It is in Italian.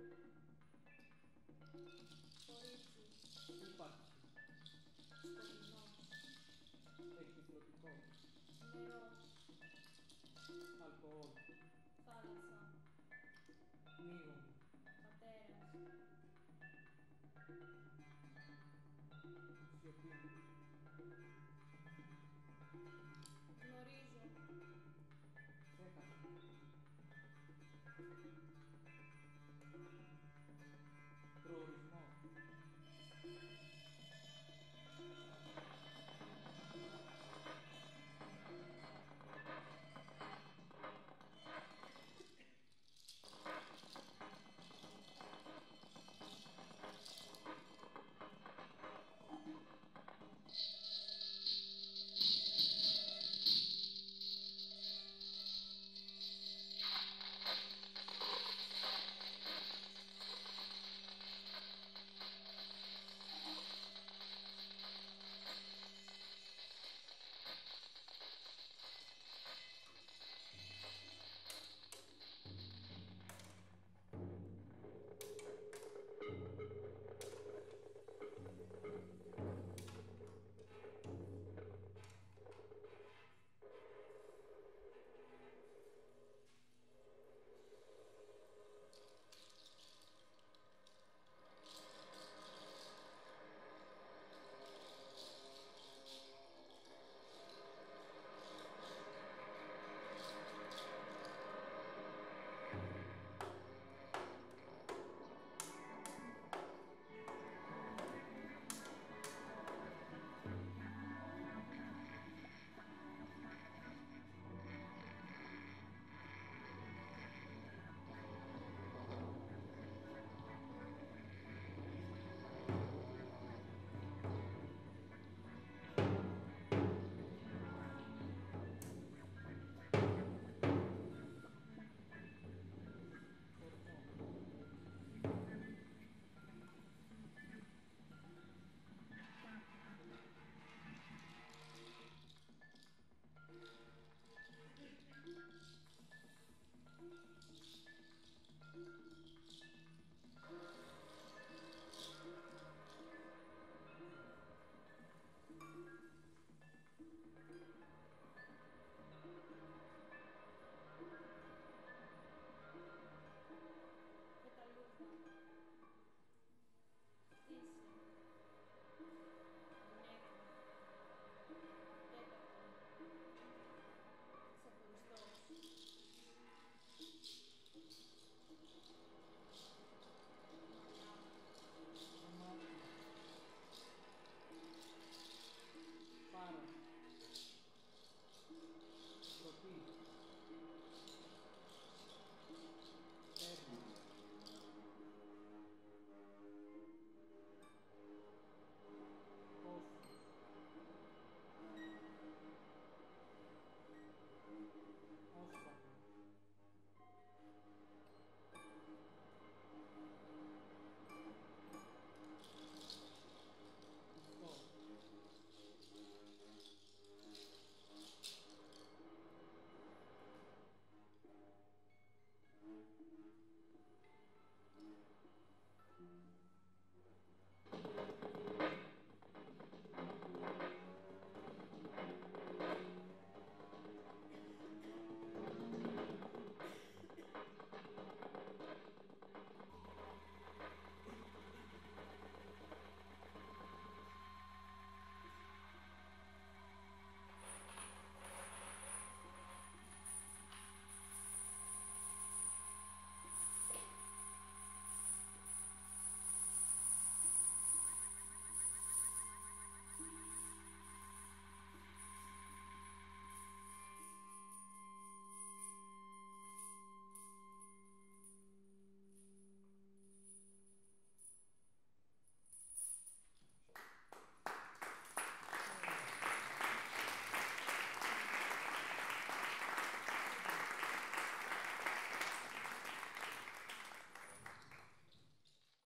Porezi. Impacci. Scoprino. Eccotrotipone. Nero. Alcohol. Falsa. Nivo. Materas. Fiocchino. Norizo. Seca.